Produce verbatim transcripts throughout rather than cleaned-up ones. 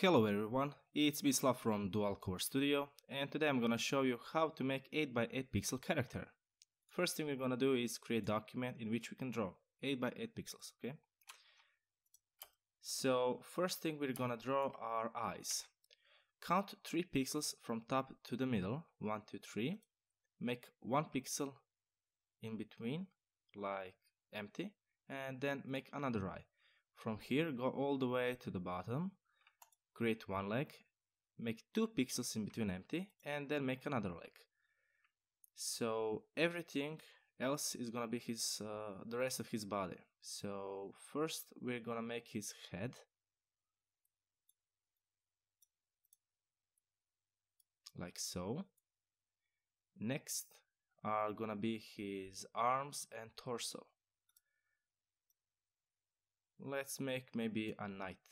Hello everyone, it's Bislav from Dual Core Studio, and today I'm gonna show you how to make eight by eight pixel character. First thing we're gonna do is create a document in which we can draw eight by eight pixels, okay? So first thing we're gonna draw are eyes. Count three pixels from top to the middle, one, two, three. Make one pixel in between, like empty, and then make another eye. From here, go all the way to the bottom. Create one leg, make two pixels in between empty, and then make another leg. So everything else is gonna be his uh, the rest of his body. So first we're gonna make his head. Like so. Next are gonna be his arms and torso. Let's make maybe a knight.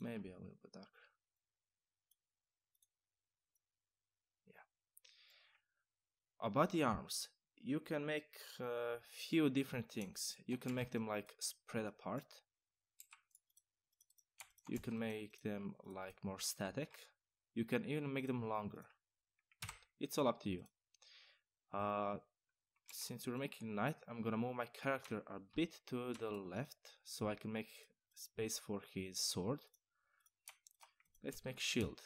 Maybe a little bit darker. Yeah. About the arms, you can make a few different things. You can make them like spread apart. You can make them like more static. You can even make them longer. It's all up to you. Uh, since we're making knight, I'm gonna move my character a bit to the left so I can make space for his sword. Let's make shield.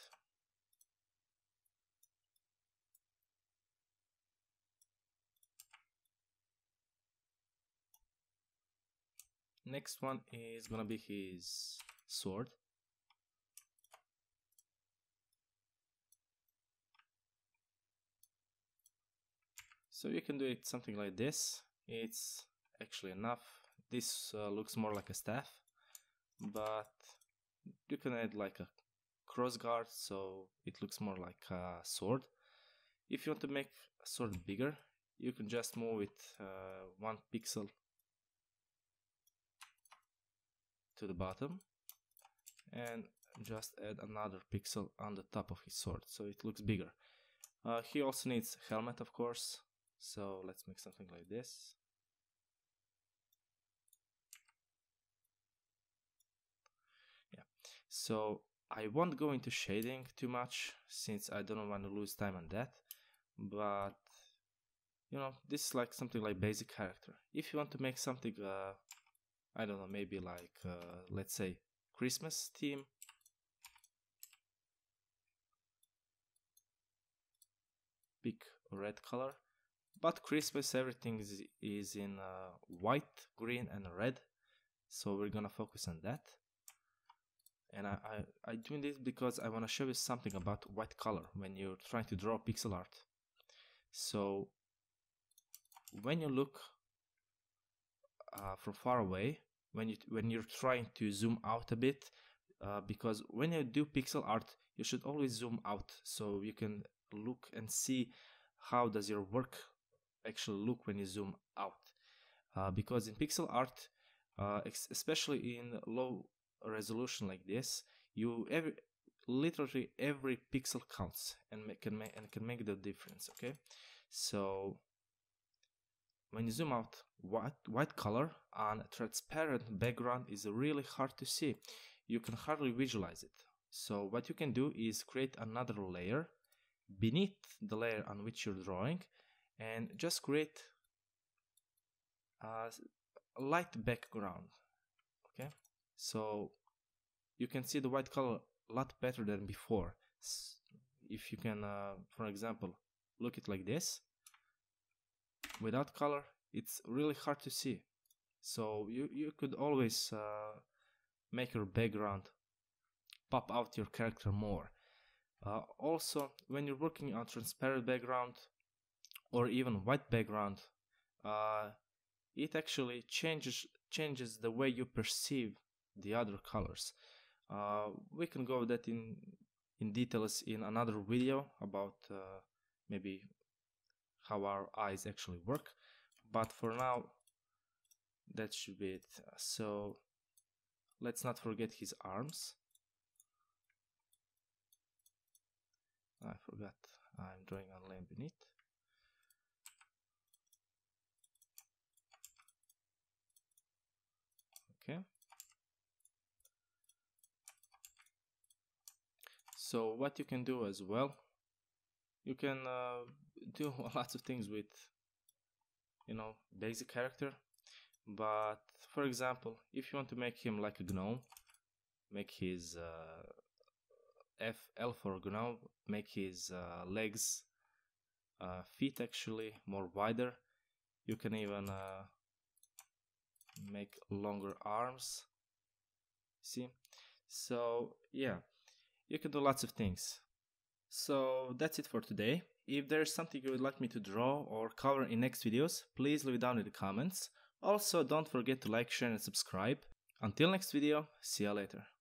Next one is gonna be his sword. So you can do it something like this. It's actually enough. This uh, looks more like a staff, but you can add like a cross guard, so it looks more like a sword. If you want to make a sword bigger, you can just move it uh, one pixel to the bottom and just add another pixel on the top of his sword, so it looks bigger. Uh, he also needs a helmet, of course, so let's make something like this. Yeah, so I won't go into shading too much since I don't want to lose time on that, but you know, this is like something like basic character. If you want to make something, uh, I don't know, maybe like uh, let's say Christmas theme, pick a red color. But Christmas, everything is, is in uh, white, green, and red, so we're gonna focus on that. And I, I, I do this because I want to show you something about white color when you're trying to draw pixel art. So when you look uh, from far away, when, you, when you're trying to zoom out a bit, uh, because when you do pixel art, you should always zoom out so you can look and see how does your work actually look when you zoom out. Uh, because in pixel art, uh, especially in low resolution like this, you every literally every pixel counts and make, can make and can make the difference. Okay, so when you zoom out, white white color on a transparent background is really hard to see. You can hardly visualize it. So what you can do is create another layer beneath the layer on which you're drawing, and just create a light background. Okay. So you can see the white color a lot better than before. If you can, uh, for example, look it like this, without color, it's really hard to see. So you, you could always uh, make your background pop out your character more. Uh, also, when you're working on transparent background or even white background, uh, it actually changes, changes the way you perceive the other colors. Uh, we can go that in in details in another video about uh, maybe how our eyes actually work, but for now that should be it. So let's not forget his arms. I forgot I'm drawing a line beneath. Okay. So what you can do as well, you can uh, do lots of things with, you know, basic character. But for example, if you want to make him like a gnome, make his uh, F L for gnome, make his uh, legs, uh, feet actually more wider. You can even uh, make longer arms. See, so yeah. You can do lots of things. So that's it for today. If there's something you would like me to draw or cover in next videos, please leave it down in the comments. Also, don't forget to like, share and subscribe. Until next video, see you later.